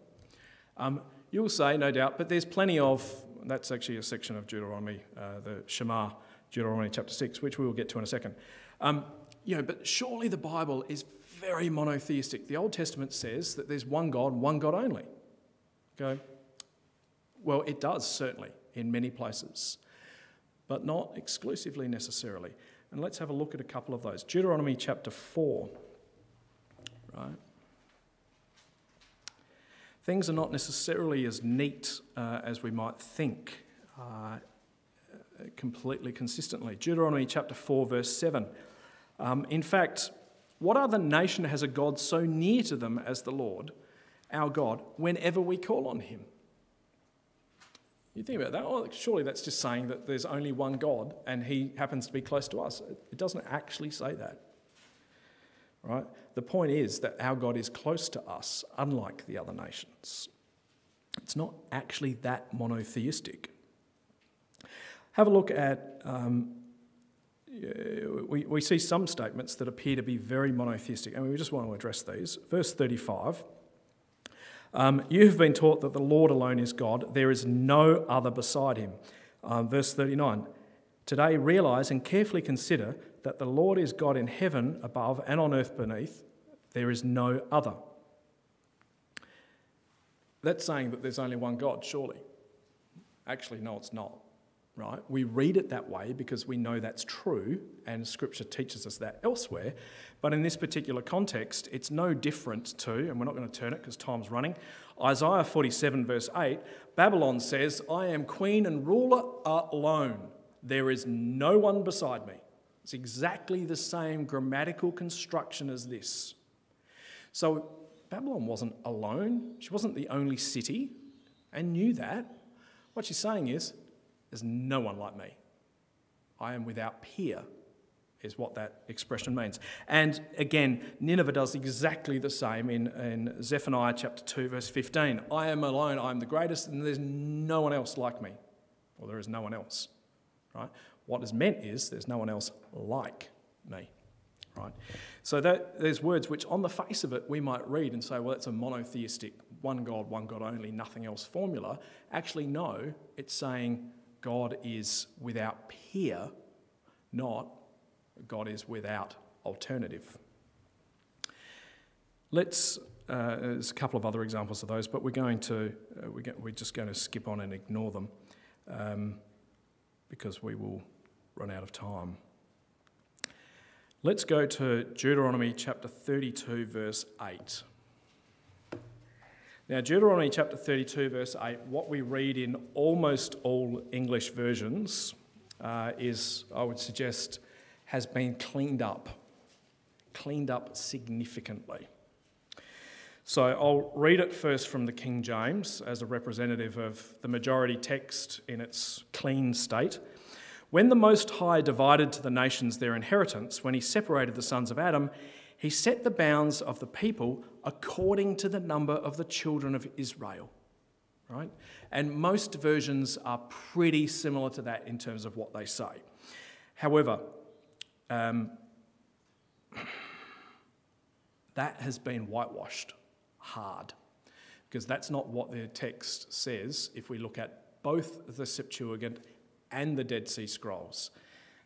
Um, you'll say, no doubt, but there's plenty of, that's actually a section of Deuteronomy, uh, the Shema, Deuteronomy chapter six, which we will get to in a second. Um, you know, but surely the Bible is very monotheistic. The Old Testament says that there's one God, one God only. Okay? Well, it does, certainly, in many places, but not exclusively necessarily. And let's have a look at a couple of those. Deuteronomy chapter four. Right. Things are not necessarily as neat uh, as we might think uh, completely consistently. Deuteronomy chapter four, verse seven. Um, in fact, what other nation has a God so near to them as the Lord, our God, whenever we call on him? You think about that, oh, surely that's just saying that there's only one God and he happens to be close to us. It doesn't actually say that. Right? The point is that our God is close to us, unlike the other nations. It's not actually that monotheistic. Have a look at, um, we, we see some statements that appear to be very monotheistic, and we just want to address these. Verse thirty-five, um, you have been taught that the Lord alone is God, there is no other beside him. Um, verse thirty-nine, today realize and carefully consider that the Lord is God in heaven above and on earth beneath, there is no other. That's saying that there's only one God, surely. Actually, no, it's not, right? We read it that way because we know that's true, and Scripture teaches us that elsewhere. But in this particular context, it's no different to, and we're not going to turn it because time's running, Isaiah forty-seven, verse eight, Babylon says, I am queen and ruler alone. There is no one beside me. It's exactly the same grammatical construction as this. So Babylon wasn't alone. She wasn't the only city and knew that. What she's saying is, there's no one like me. I am without peer, is what that expression means. And again, Nineveh does exactly the same in, in Zephaniah chapter two, verse fifteen. I am alone, I am the greatest, and there's no one else like me. Well, there is no one else, right? What is meant is there's no one else like me. Right. So that, there's words which on the face of it we might read and say, well, that's a monotheistic, one God, one God only, nothing else formula. Actually, no, it's saying God is without peer, not God is without alternative. Let's, uh, there's a couple of other examples of those, but we're going to, uh, we're, get, we're just going to skip on and ignore them um, because we will run out of time. Let's go to Deuteronomy chapter thirty-two, verse eight. Now, Deuteronomy chapter thirty-two, verse eight, what we read in almost all English versions uh, is, I would suggest, has been cleaned up, cleaned up significantly. So I'll read it first from the King James as a representative of the majority text in its clean state. When the Most High divided to the nations their inheritance, when he separated the sons of Adam, he set the bounds of the people according to the number of the children of Israel. Right? And most versions are pretty similar to that in terms of what they say. However, um, that has been whitewashed hard, because that's not what the text says if we look at both the Septuagint and the Dead Sea Scrolls.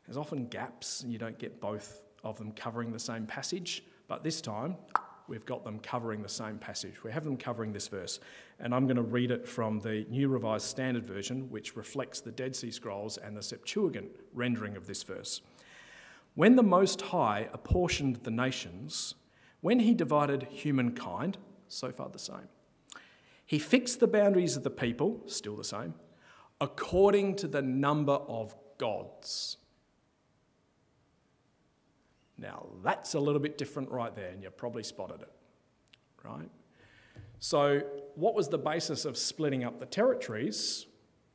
There's often gaps, and you don't get both of them covering the same passage, but this time we've got them covering the same passage. We have them covering this verse, and I'm going to read it from the New Revised Standard Version, which reflects the Dead Sea Scrolls and the Septuagint rendering of this verse. When the Most High apportioned the nations, when he divided humankind, so far the same, he fixed the boundaries of the people, still the same, according to the number of gods. Now, that's a little bit different right there, and you probably spotted it, right? So what was the basis of splitting up the territories?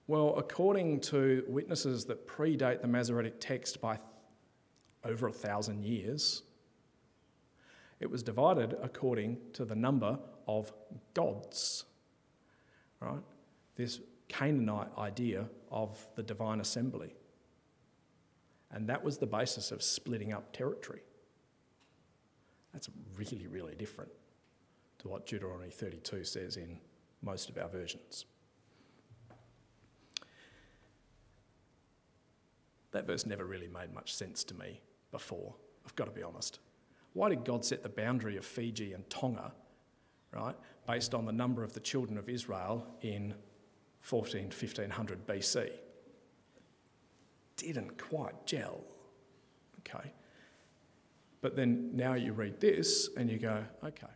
Well, according to witnesses that predate the Masoretic text by over a thousand years, it was divided according to the number of gods, right? This Canaanite idea of the divine assembly. And that was the basis of splitting up territory. That's really, really different to what Deuteronomy thirty-two says in most of our versions. That verse never really made much sense to me before, I've got to be honest. Why did God set the boundary of Fiji and Tonga, right, based on the number of the children of Israel in fourteen, fifteen hundred B C. Didn't quite gel, okay? But then now you read this and you go, okay,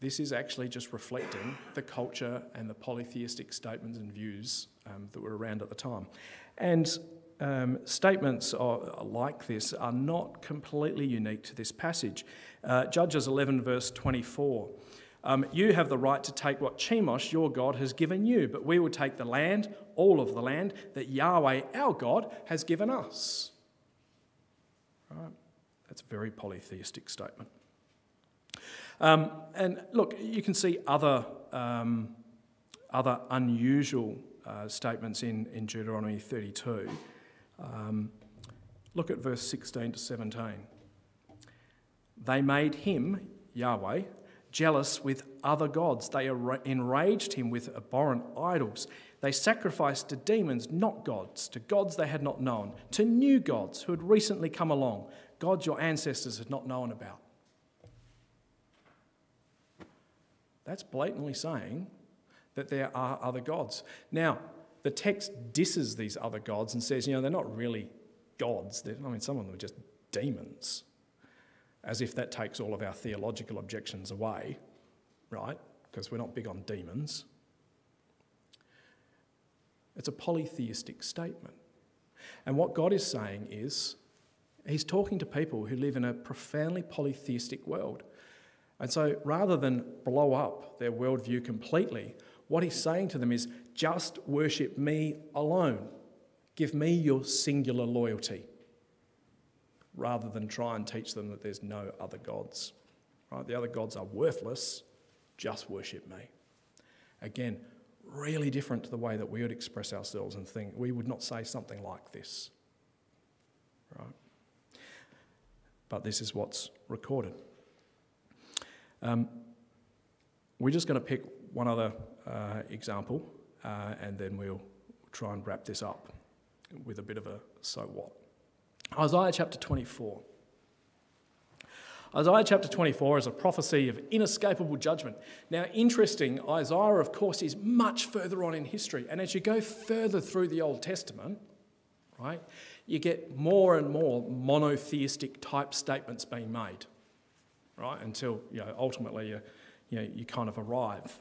this is actually just reflecting the culture and the polytheistic statements and views um, that were around at the time. And um, statements are, like this are not completely unique to this passage. Uh, Judges eleven, verse twenty-four. Um, you have the right to take what Chemosh, your God, has given you, but we will take the land, all of the land, that Yahweh, our God, has given us. Right? That's a very polytheistic statement. Um, and look, you can see other, um, other unusual uh, statements in, in Deuteronomy thirty-two. Um, look at verse sixteen to seventeen. They made him, Yahweh, jealous with other gods. They enraged him with abhorrent idols. They sacrificed to demons, not gods, to gods they had not known, to new gods who had recently come along, gods your ancestors had not known about. That's blatantly saying that there are other gods. Now, the text disses these other gods and says, you know, they're not really gods. They're, I mean, some of them are just demons, as if that takes all of our theological objections away, right? Because we're not big on demons. It's a polytheistic statement. And what God is saying is, he's talking to people who live in a profoundly polytheistic world. And so rather than blow up their worldview completely, what he's saying to them is, just worship me alone. Give me your singular loyalty, rather than try and teach them that there's no other gods. Right? The other gods are worthless, just worship me. Again, really different to the way that we would express ourselves and think. We would not say something like this. Right? But this is what's recorded. Um, we're just going to pick one other uh, example uh, and then we'll try and wrap this up with a bit of a so what. Isaiah chapter twenty-four. Isaiah chapter twenty-four is a prophecy of inescapable judgment. Now, interesting, Isaiah, of course, is much further on in history. And as you go further through the Old Testament, right, you get more and more monotheistic type statements being made, right, until, you know, ultimately you, you, know, you kind of arrive.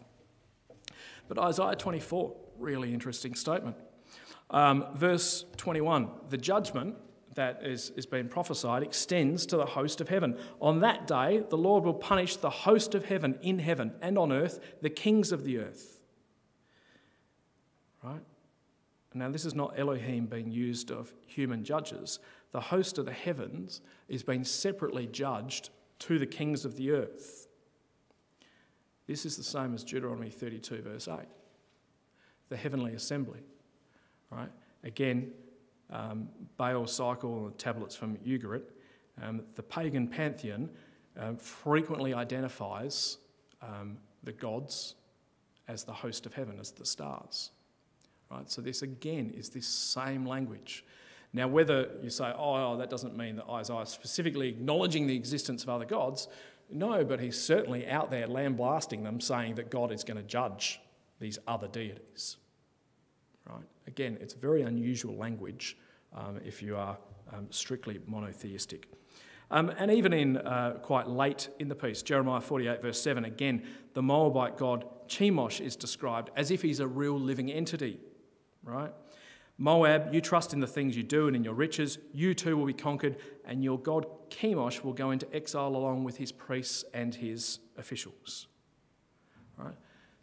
But Isaiah twenty-four, really interesting statement. Um, verse twenty-one, the judgment that is, is being prophesied extends to the host of heaven. On that day, the Lord will punish the host of heaven in heaven and on earth, the kings of the earth. Right? Now, this is not Elohim being used of human judges. The host of the heavens is being separately judged to the kings of the earth. This is the same as Deuteronomy thirty-two, verse eight. The heavenly assembly. Right? Again, Um, Baal cycle and tablets from Ugarit, um, the pagan pantheon um, frequently identifies um, the gods as the host of heaven, as the stars. Right? So this again is this same language. Now whether you say, oh, oh that doesn't mean that Isaiah is specifically acknowledging the existence of other gods, no, but he's certainly out there lambasting them, saying that God is going to judge these other deities. Right? Again, it's very unusual language um, if you are um, strictly monotheistic. Um, and even in uh, quite late in the piece, Jeremiah forty-eight, verse seven, again, the Moabite god Chemosh is described as if he's a real living entity, right? Moab, you trust in the things you do and in your riches. You too will be conquered, and your god Chemosh will go into exile along with his priests and his officials, right?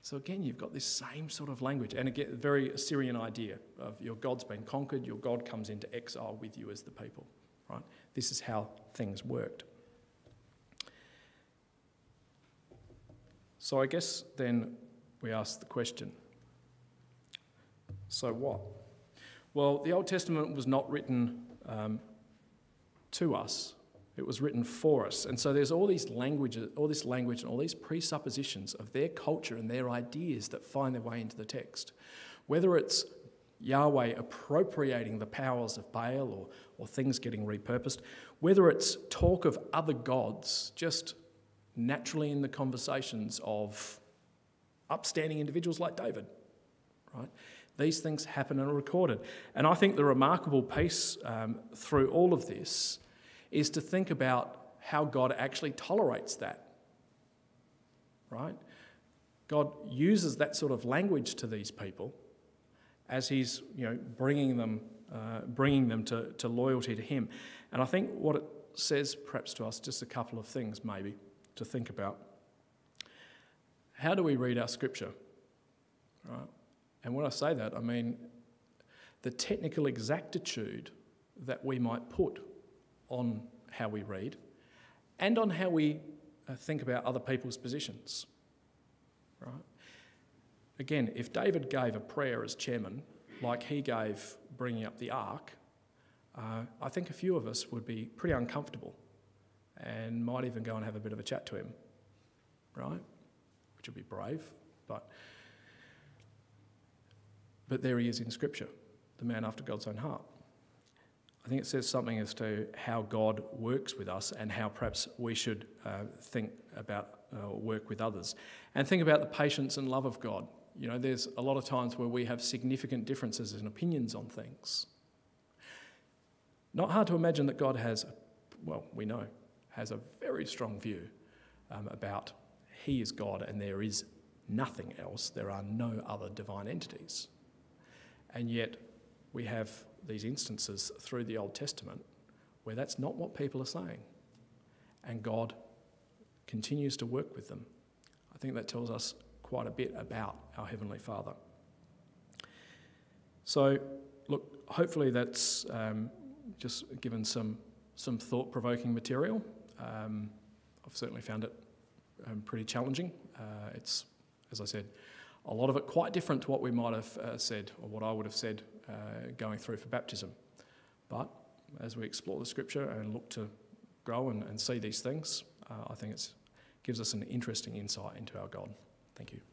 So again, you've got this same sort of language, and again, a very Assyrian idea of your god's been conquered, your god comes into exile with you as the people, right? This is how things worked. So I guess then we ask the question, so what? Well, the Old Testament was not written um, to us. It was written for us. And so there's all these languages, all this language and all these presuppositions of their culture and their ideas that find their way into the text. Whether it's Yahweh appropriating the powers of Baal or, or things getting repurposed, whether it's talk of other gods just naturally in the conversations of upstanding individuals like David, right? These things happen and are recorded. And I think the remarkable piece um, through all of this is to think about how God actually tolerates that, right? God uses that sort of language to these people as he's, you know, bringing them, uh, bringing them to, to loyalty to him. And I think what it says perhaps to us, just a couple of things maybe to think about. How do we read our scripture, right? And when I say that, I mean the technical exactitude that we might put on how we read, and on how we uh, think about other people's positions, right? Again, if David gave a prayer as chairman, like he gave bringing up the ark, uh, I think a few of us would be pretty uncomfortable and might even go and have a bit of a chat to him, right? Which would be brave, but, but there he is in Scripture, the man after God's own heart. I think it says something as to how God works with us and how perhaps we should uh, think about uh, work with others. And think about the patience and love of God. You know, there's a lot of times where we have significant differences in opinions on things. Not hard to imagine that God has, well, we know, has a very strong view um, about he is God and there is nothing else. There are no other divine entities. And yet we have these instances through the Old Testament where that's not what people are saying. And God continues to work with them. I think that tells us quite a bit about our Heavenly Father. So, look, hopefully that's um, just given some, some thought-provoking material. Um, I've certainly found it um, pretty challenging. Uh, it's, as I said, a lot of it quite different to what we might have uh, said or what I would have said uh, going through for baptism. But as we explore the Scripture and look to grow and, and see these things, uh, I think it gives us an interesting insight into our God. Thank you.